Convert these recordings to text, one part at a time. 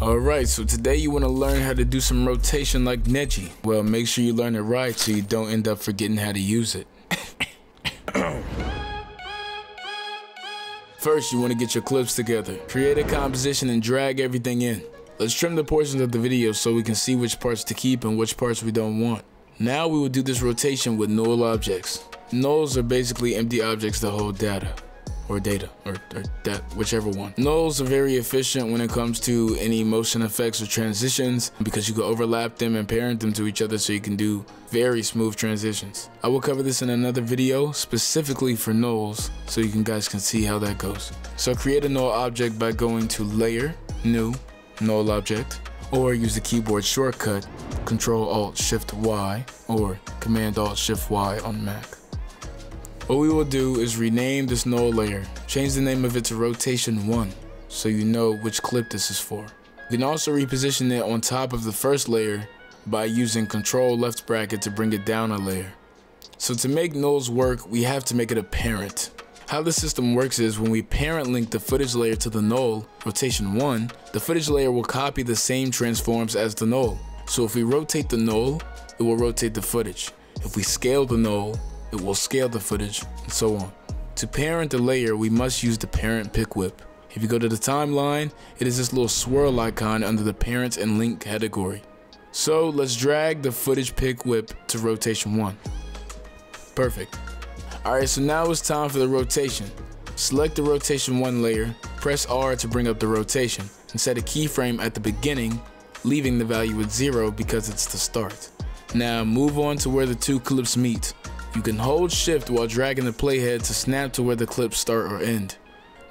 Alright, so today you want to learn how to do some rotation like Neji. Well, make sure you learn it right so you don't end up forgetting how to use it. First, you want to get your clips together. Create a composition and drag everything in. Let's trim the portions of the video so we can see which parts to keep and which parts we don't want. Now we will do this rotation with null objects. Nulls are basically empty objects that hold data. Or data, or that, whichever one. Nulls are very efficient when it comes to any motion effects or transitions because you can overlap them and parent them to each other so you can do very smooth transitions. I will cover this in another video specifically for nulls so you guys can see how that goes. So create a null object by going to Layer, New, Null Object, or use the keyboard shortcut, Ctrl-Alt-Shift-Y, or Command-Alt-Shift-Y on Mac. What we will do is rename this null layer. Change the name of it to Rotation 1 so you know which clip this is for. You can also reposition it on top of the first layer by using Ctrl left bracket to bring it down a layer. So to make nulls work, we have to make it a parent. How the system works is when we parent link the footage layer to the null, Rotation 1, the footage layer will copy the same transforms as the null. So if we rotate the null, it will rotate the footage. If we scale the null, it will scale the footage, and so on. To parent the layer, we must use the parent Pickwhip. If you go to the timeline, it is this little swirl icon under the parents and link category. So let's drag the footage Pickwhip to rotation 1. Perfect. Alright, so now it's time for the rotation. Select the rotation 1 layer, press R to bring up the rotation, and set a keyframe at the beginning, leaving the value at 0 because it's the start. Now move on to where the two clips meet. You can hold shift while dragging the playhead to snap to where the clips start or end.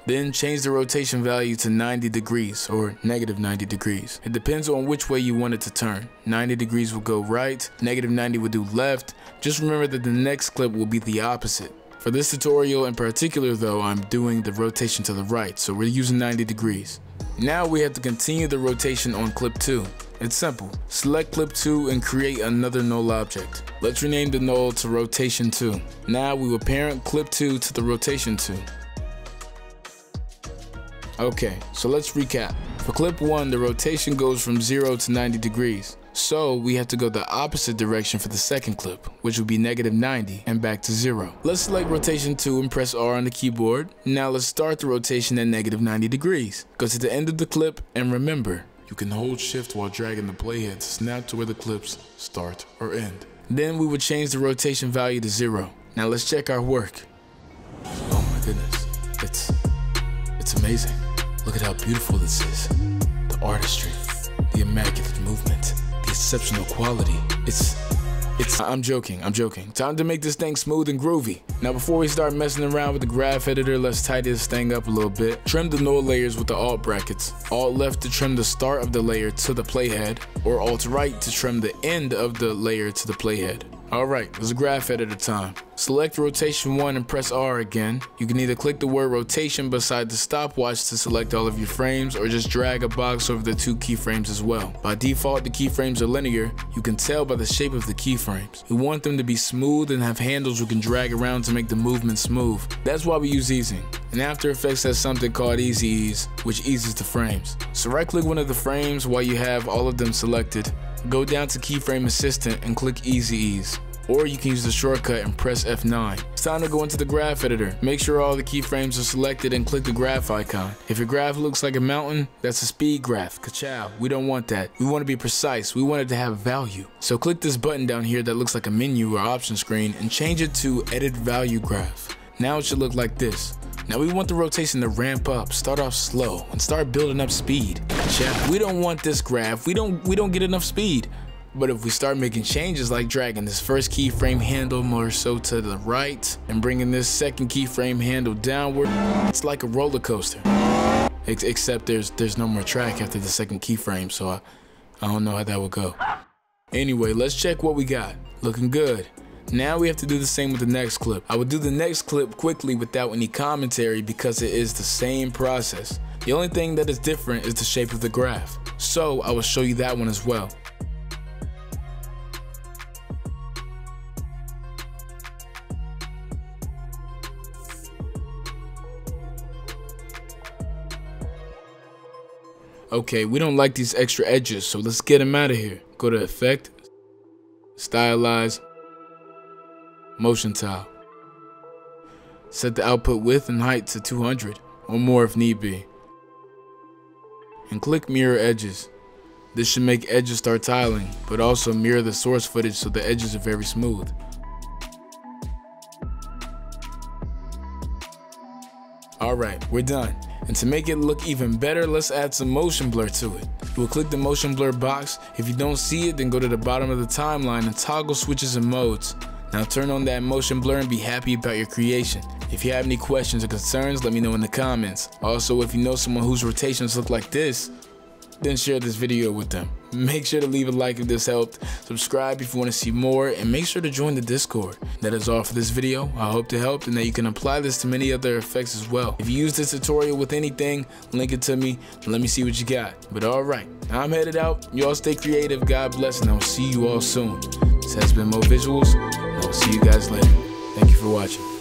Then change the rotation value to 90 degrees or negative 90 degrees. It depends on which way you want it to turn. 90 degrees will go right, negative 90 will do left. Just remember that the next clip will be the opposite. For this tutorial in particular though, I'm doing the rotation to the right, so we're using 90 degrees. Now we have to continue the rotation on clip 2. It's simple. Select clip 2 and create another null object. Let's rename the null to rotation 2. Now we will parent clip 2 to the rotation 2. Okay, so let's recap. For clip 1, the rotation goes from 0 to 90 degrees. So we have to go the opposite direction for the second clip, which would be negative 90 and back to 0. Let's select rotation 2 and press R on the keyboard. Now let's start the rotation at negative 90 degrees. Go to the end of the clip and remember, you can hold shift while dragging the playhead to snap to where the clips start or end. Then we would change the rotation value to 0. Now let's check our work. Oh my goodness, it's amazing. Look at how beautiful this is. The artistry, the immaculate movement, the exceptional quality. I'm joking. Time to make this thing smooth and groovy. Now before we start messing around with the graph editor, let's tidy this thing up a little bit. Trim the null layers with the alt brackets. Alt left to trim the start of the layer to the playhead, or alt right to trim the end of the layer to the playhead. Alright, it's graph editor time. Select rotation 1 and press R again. You can either click the word rotation beside the stopwatch to select all of your frames, or just drag a box over the two keyframes as well. By default, the keyframes are linear. You can tell by the shape of the keyframes. We want them to be smooth and have handles we can drag around to make the movement smooth. That's why we use easing. And After Effects has something called Easy Ease, which eases the frames. So right click one of the frames while you have all of them selected. Go down to Keyframe Assistant and click Easy Ease. Or you can use the shortcut and press F9. It's time to go into the graph editor. Make sure all the keyframes are selected and click the graph icon. If your graph looks like a mountain, that's a speed graph. Ka-chow. We don't want that. We want to be precise. We want it to have value. So click this button down here that looks like a menu or option screen and change it to Edit Value Graph. Now it should look like this. Now we want the rotation to ramp up, start off slow, and start building up speed. Check. We don't want this graph. We don't get enough speed. But if we start making changes like dragging this first keyframe handle more so to the right and bringing this second keyframe handle downward, it's like a roller coaster. Except there's no more track after the second keyframe, so I don't know how that would go. Anyway, let's check what we got. Looking good. Now we have to do the same with the next clip. I would do the next clip quickly without any commentary because it is the same process. The only thing that is different is the shape of the graph. So I will show you that one as well. Okay, we don't like these extra edges, so let's get them out of here. Go to Effect, Stylize, Motion Tile. Set the output width and height to 200, or more if need be. And click Mirror Edges. This should make edges start tiling, but also mirror the source footage so the edges are very smooth. Alright, we're done. And to make it look even better, let's add some motion blur to it. We'll click the motion blur box. If you don't see it, then go to the bottom of the timeline and toggle switches and modes. Now turn on that motion blur and be happy about your creation. If you have any questions or concerns, let me know in the comments. Also, if you know someone whose rotations look like this, then share this video with them. Make sure to leave a like if this helped, subscribe if you want to see more, and make sure to join the Discord. That is all for this video. I hope it helped and that you can apply this to many other effects as well. If you use this tutorial with anything, link it to me and let me see what you got. But alright, I'm headed out. Y'all stay creative, God bless, and I'll see you all soon. This has been MoeeVisuals, and I'll see you guys later. Thank you for watching.